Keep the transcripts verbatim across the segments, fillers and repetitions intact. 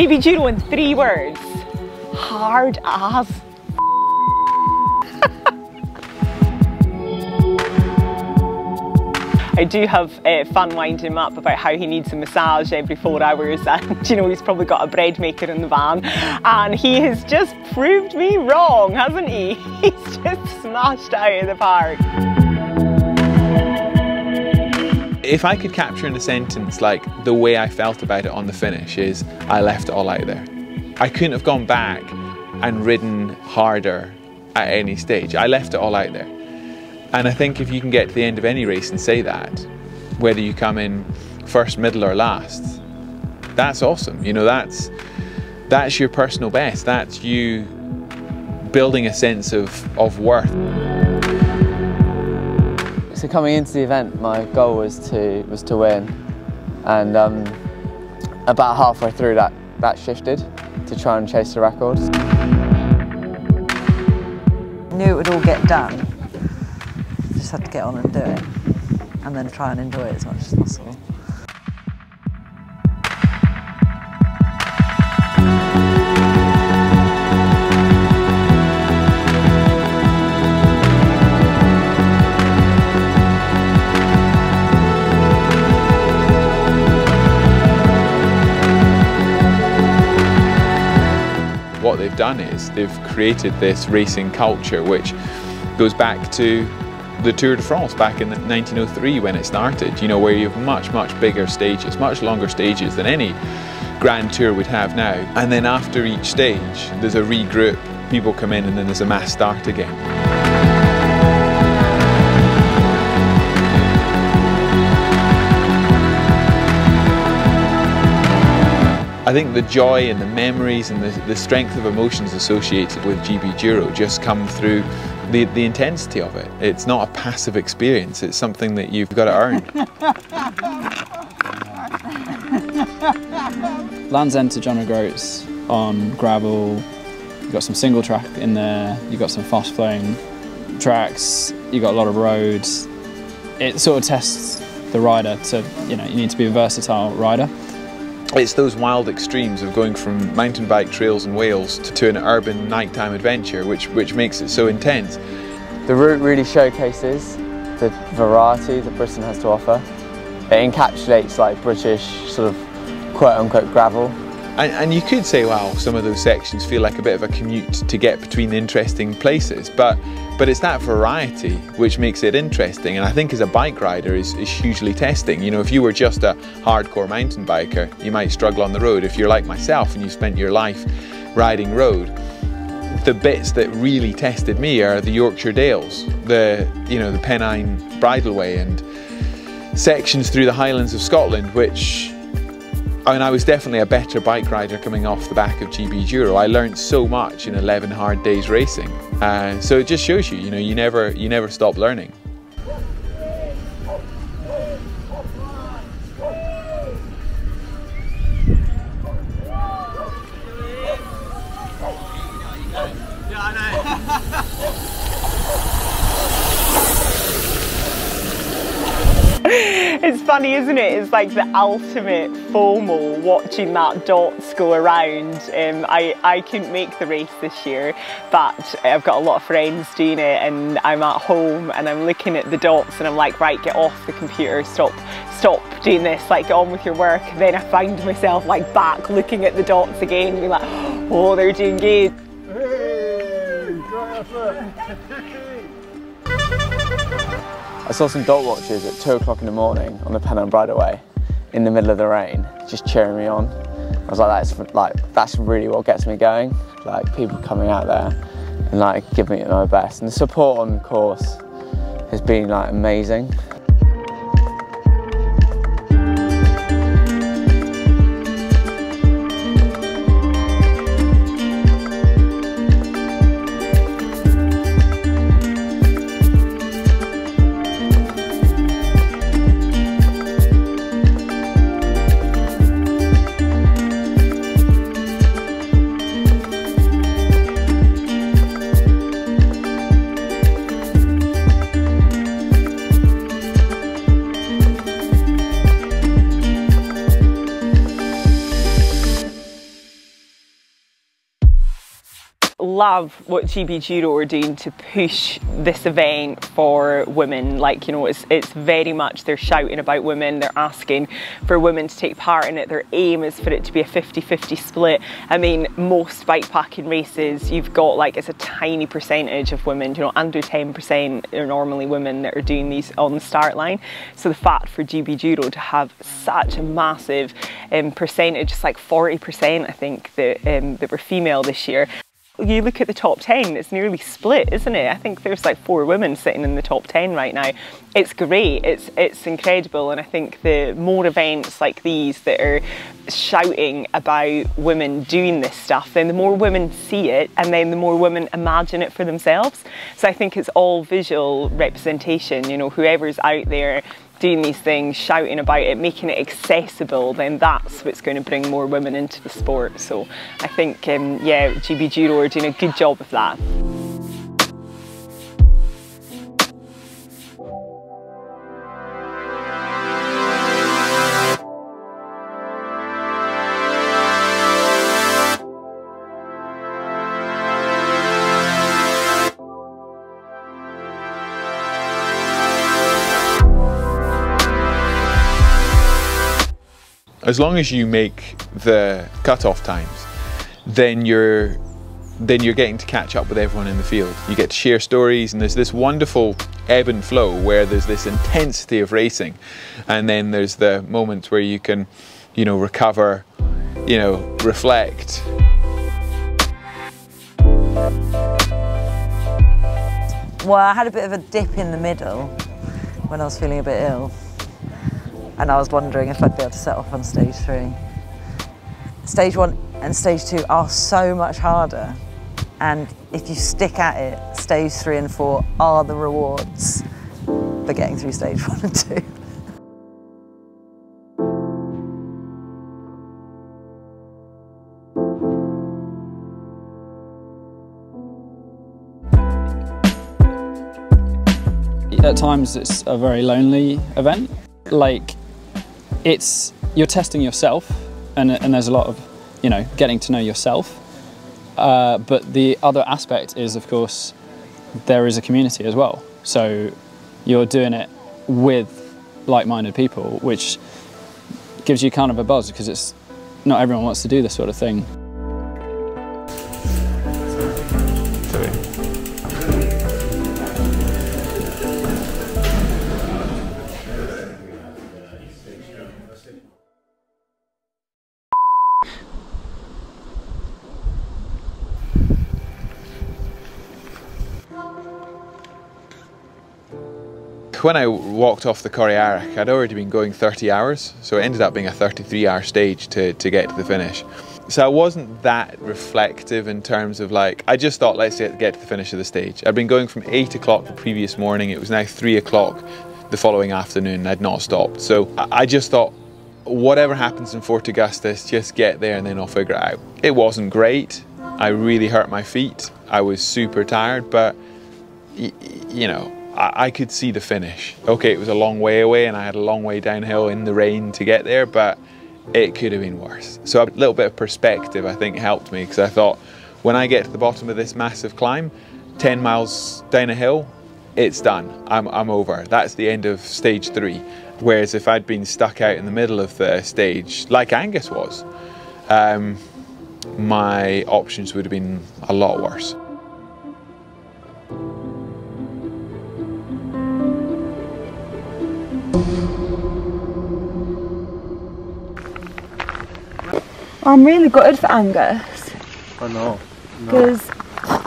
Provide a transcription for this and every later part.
G B Duro in three words. Hard as. I do have uh, fun winding him up about how he needs a massage every four hours and, you know, he's probably got a bread maker in the van, and he has just proved me wrong, hasn't he? He's just smashed out of the park. If I could capture in a sentence, like, the way I felt about it on the finish is, I left it all out there. I couldn't have gone back and ridden harder at any stage. I left it all out there. And I think if you can get to the end of any race and say that, whether you come in first, middle or last, that's awesome. You know, that's, that's your personal best. That's you building a sense of, of worth. So coming into the event, my goal was to, was to win. And um, about halfway through that, that shifted to try and chase the records. I knew it would all get done. Just had to get on and do it, and then try and enjoy it as much as possible. What they've done is they've created this racing culture which goes back to the Tour de France back in nineteen oh three when it started, you know, where you have much, much bigger stages, much longer stages than any Grand Tour would have now. And then after each stage, there's a regroup, people come in, and then there's a mass start again. I think the joy and the memories and the, the strength of emotions associated with G B Duro just come through The, the intensity of it. It's not a passive experience, it's something that you've got to earn. Land's End to John O'Groats on gravel, you've got some single track in there, you've got some fast flowing tracks, you've got a lot of roads. It sort of tests the rider to, you know, you need to be a versatile rider. It's those wild extremes of going from mountain bike trails in Wales to, to an urban nighttime adventure, which, which makes it so intense. The route really showcases the variety that Britain has to offer. It encapsulates like British sort of quote-unquote gravel. And, and you could say, well, some of those sections feel like a bit of a commute to get between interesting places, but, but it's that variety which makes it interesting, and I think as a bike rider is, is hugely testing. You know, if you were just a hardcore mountain biker, you might struggle on the road. If you're like myself and you spent your life riding road, the bits that really tested me are the Yorkshire Dales, the, you know, the Pennine Bridleway and sections through the Highlands of Scotland, which, I mean, I was definitely a better bike rider coming off the back of G B Duro. I learned so much in eleven hard days racing. Uh, so it just shows you, you know, you never, you never stop learning. It's funny, isn't it? It's like the ultimate FOMO watching that dots go around. Um, I, I couldn't make the race this year, but I've got a lot of friends doing it, and I'm at home and I'm looking at the dots and I'm like, right, get off the computer, stop, stop doing this, like get on with your work. And then I find myself like back looking at the dots again and be like, oh, they're doing good. I saw some dot watchers at two o'clock in the morning on the Pennine Bridleway in the middle of the rain, just cheering me on. I was like, that's like that's really what gets me going. Like people coming out there and like giving it my best, and the support on the course has been like amazing. love what G B Duro are doing to push this event for women. Like, you know, it's, it's very much, they're shouting about women, they're asking for women to take part in it. Their aim is for it to be a fifty fifty split. I mean, most bikepacking races, you've got like, it's a tiny percentage of women, you know, under ten percent are normally women that are doing these on the start line. So the fact for G B Duro to have such a massive um, percentage, it's like forty percent, I think, that, um, that were female this year. You look at the top ten, it's nearly split, isn't it? I think there's like four women sitting in the top ten right now. It's great, it's, it's incredible. And I think the more events like these that are shouting about women doing this stuff, then the more women see it, and then the more women imagine it for themselves. So I think it's all visual representation, you know, whoever's out there doing these things, shouting about it, making it accessible, then that's what's going to bring more women into the sport. So I think, um, yeah, G B Duro are doing a good job of that. As long as you make the cut-off times, then you're then you're getting to catch up with everyone in the field. You get to share stories, and there's this wonderful ebb and flow where there's this intensity of racing, and then there's the moments where you can, you know, recover, you know, reflect. Well, I had a bit of a dip in the middle when I was feeling a bit ill. And I was wondering if I'd be able to set off on stage three. Stage one and stage two are so much harder. And if you stick at it, stage three and four are the rewards for getting through stage one and two. At times it's a very lonely event. Like, it's, you're testing yourself, and, and there's a lot of, you know, getting to know yourself. Uh, but the other aspect is, of course, there is a community as well. So you're doing it with like-minded people, which gives you kind of a buzz, because it's not everyone wants to do this sort of thing. When I walked off the Corriara, I'd already been going thirty hours, so it ended up being a thirty-three hour stage to, to get to the finish. So I wasn't that reflective in terms of like, I just thought, let's get to the finish of the stage. I'd been going from eight o'clock the previous morning, it was now three o'clock the following afternoon, and I'd not stopped. So I just thought, whatever happens in Fort Augustus, just get there and then I'll figure it out. It wasn't great, I really hurt my feet, I was super tired, but y you know, I could see the finish. Okay, it was a long way away and I had a long way downhill in the rain to get there, but it could have been worse. So a little bit of perspective, I think, helped me, because I thought, when I get to the bottom of this massive climb, ten miles down a hill, it's done, I'm, I'm over. That's the end of stage three. Whereas if I'd been stuck out in the middle of the stage, like Angus was, um, my options would have been a lot worse. I'm really gutted for Angus. I know. Because, no.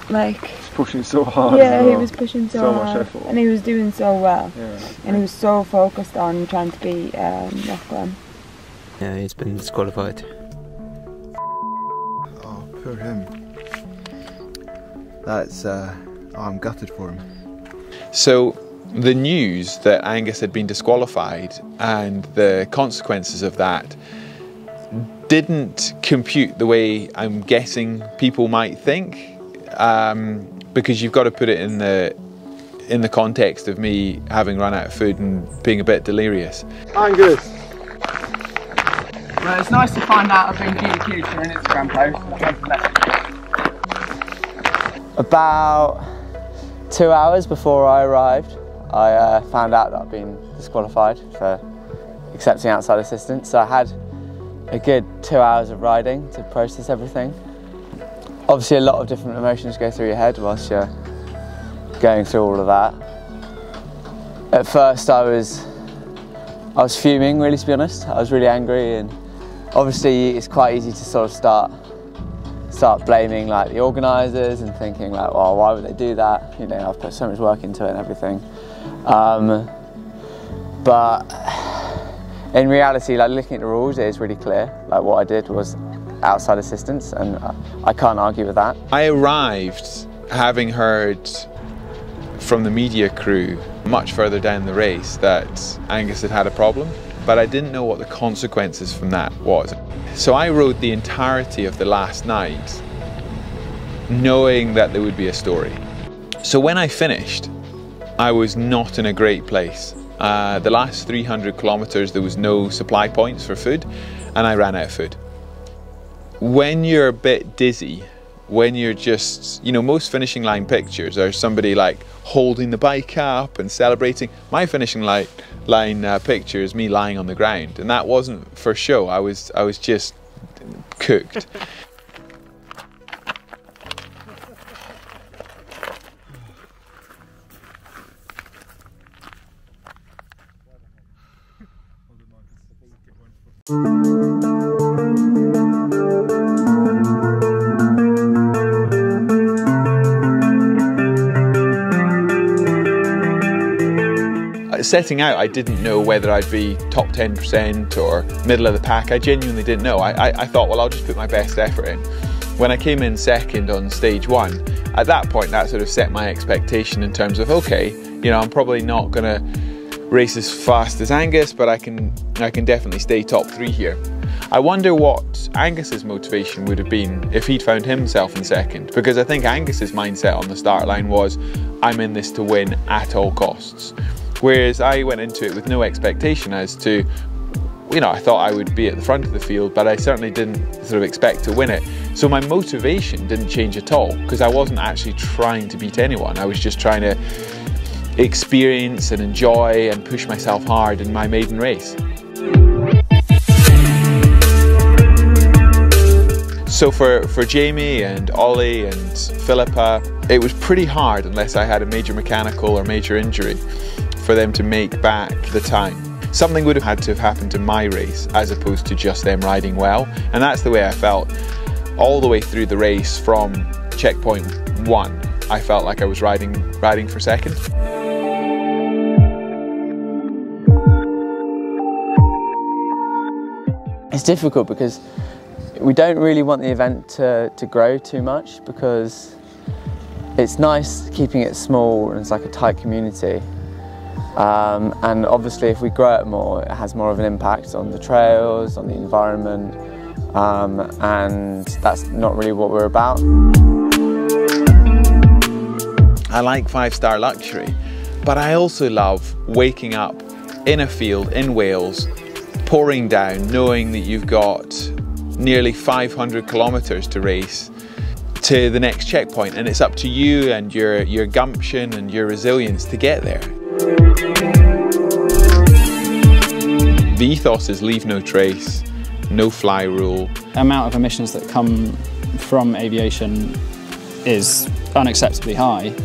like... He's pushing so hard. Yeah, no. He was pushing so, so hard. Much effort. And he was doing so well. Yeah. And he was so focused on trying to beat um, Lachlan. Yeah, he's been disqualified. Oh, poor him. That's... Uh, oh, I'm gutted for him. So, the news that Angus had been disqualified and the consequences of that didn't compute the way I'm guessing people might think, um, because you've got to put it in the in the context of me having run out of food and being a bit delirious. Angus! Well, it's nice to find out I've been G B Q during Instagram post. About two hours before I arrived, I uh, found out that I'd been disqualified for accepting outside assistance. So I had a good two hours of riding to process everything. Obviously a lot of different emotions go through your head whilst you're going through all of that. At first I was, I was fuming really, to be honest. I was really angry, and obviously it's quite easy to sort of start start blaming like the organisers and thinking like, well, why would they do that? You know, I've put so much work into it and everything. Um, but in reality, like looking at the rules, it is really clear. Like what I did was outside assistance, and I can't argue with that. I arrived having heard from the media crew much further down the race that Angus had had a problem, but I didn't know what the consequences from that was. So I rode the entirety of the last night knowing that there would be a story. So when I finished, I was not in a great place. Uh, the last three hundred kilometers, there was no supply points for food, and I ran out of food. When you're a bit dizzy, when you're just, you know, most finishing line pictures are somebody like holding the bike up and celebrating. My finishing line, line uh, picture is me lying on the ground, and that wasn't for show. I was, I was just cooked. Setting out, I didn't know whether I'd be top ten percent or middle of the pack. I genuinely didn't know. I, I, I thought, well, I'll just put my best effort in. When I came in second on stage one, at that point, that sort of set my expectation in terms of, okay, you know, I'm probably not gonna race as fast as Angus, but I can, I can definitely stay top three here. I wonder what Angus's motivation would have been if he'd found himself in second, because I think Angus's mindset on the start line was, I'm in this to win at all costs. Whereas I went into it with no expectation as to, you know, I thought I would be at the front of the field, but I certainly didn't sort of expect to win it. So my motivation didn't change at all, because I wasn't actually trying to beat anyone. I was just trying to experience and enjoy and push myself hard in my maiden race. So for, for Jamie and Ollie and Philippa, it was pretty hard, unless I had a major mechanical or major injury, for them to make back the time. Something would have had to have happened in my race as opposed to just them riding well, and that's the way I felt all the way through the race. From checkpoint one, I felt like I was riding, riding for second. It's difficult because we don't really want the event to, to grow too much, because it's nice keeping it small and it's like a tight community. Um, and obviously if we grow it more, it has more of an impact on the trails, on the environment, um, and that's not really what we're about. I like five-star luxury, but I also love waking up in a field in Wales, pouring down, knowing that you've got nearly five hundred kilometers to race to the next checkpoint, and it's up to you and your, your gumption and your resilience to get there. The ethos is leave no trace, no fly rule. The amount of emissions that come from aviation is unacceptably high,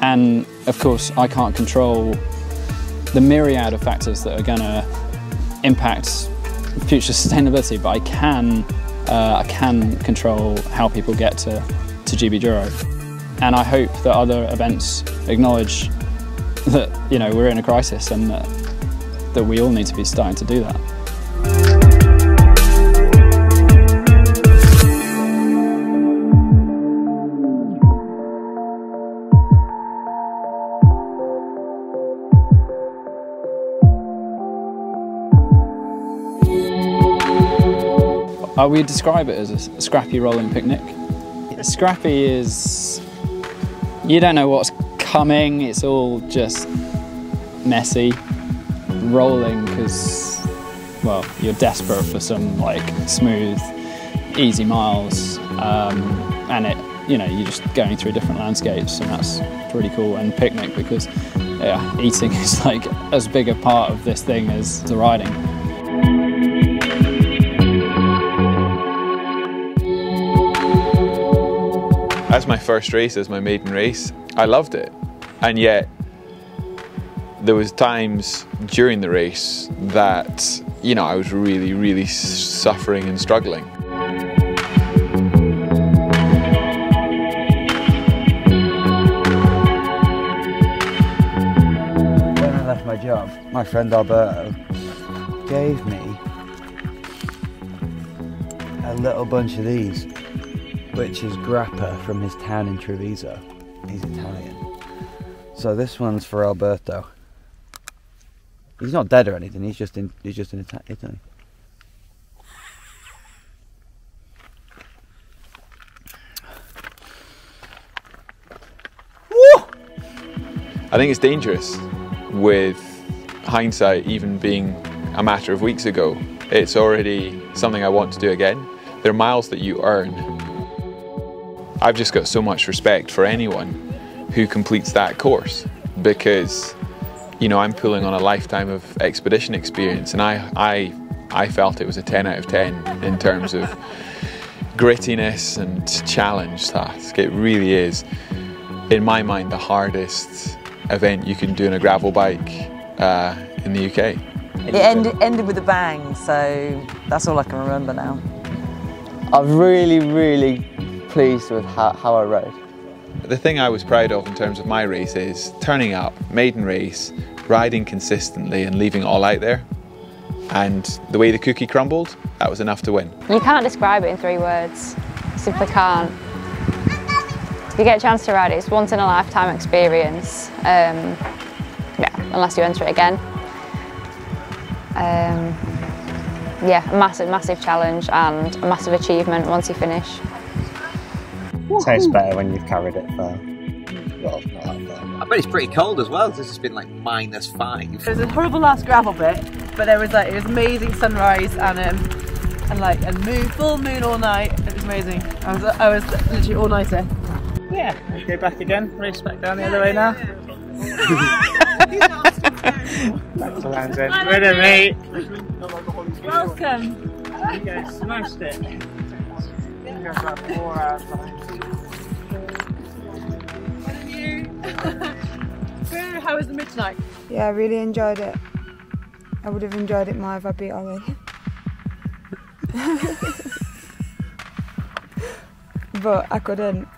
and of course I can't control the myriad of factors that are going to impact future sustainability, but I can, uh, I can control how people get to, to G B Duro, and I hope that other events acknowledge that, you know, we're in a crisis and that, that we all need to be starting to do that. I would describe it as a scrappy rolling picnic. Scrappy is, you don't know what's coming, it's all just messy. Rolling because, well, you're desperate for some like smooth, easy miles, um, and it you know, you're just going through different landscapes, and that's pretty cool. And picnic, because yeah, eating is like as big a part of this thing as the riding. As my first race, as my maiden race, I loved it. And yet, there was times during the race that, you know, I was really, really suffering and struggling. When I left my job, my friend Alberto gave me a little bunch of these, which is grappa from his town in Treviso. He's Italian. So this one's for Alberto. He's not dead or anything. He's just in. He's just in Italy. Woo! I think it's dangerous. With hindsight, even being a matter of weeks ago, it's already something I want to do again. There are miles that you earn. I've just got so much respect for anyone who completes that course, because, you know, I'm pulling on a lifetime of expedition experience, and I, I, I felt it was a ten out of ten in terms of grittiness and challenge task. It really is, in my mind, the hardest event you can do on a gravel bike uh, in the U K. It ended, ended with a bang, so that's all I can remember now. I'm really, really pleased with how, how I rode. The thing I was proud of in terms of my race is turning up, maiden race, riding consistently and leaving it all out there. And the way the cookie crumbled, that was enough to win. You can't describe it in three words. You simply can't. If you get a chance to ride it, it's once in a lifetime experience. Um, yeah, unless you enter it again. Um, yeah, a massive, massive challenge and a massive achievement once you finish. It tastes better when you've carried it far. Well, not that far. I bet it's pretty cold as well. This has been like minus five. It was a horrible last gravel bit, but there was like it was amazing sunrise and um, and like a moon, full moon all night. It was amazing. I was I was literally all nighter. Yeah, I'll go back again. Race back down the yeah, other way yeah, now. Back to Land's End. With it, mate. Welcome. You guys smashed it. You guys have four hours behind. How was the midnight? Yeah, I really enjoyed it. I would have enjoyed it more if I beat Ollie. But I couldn't.